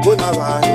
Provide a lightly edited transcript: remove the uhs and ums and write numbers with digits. van,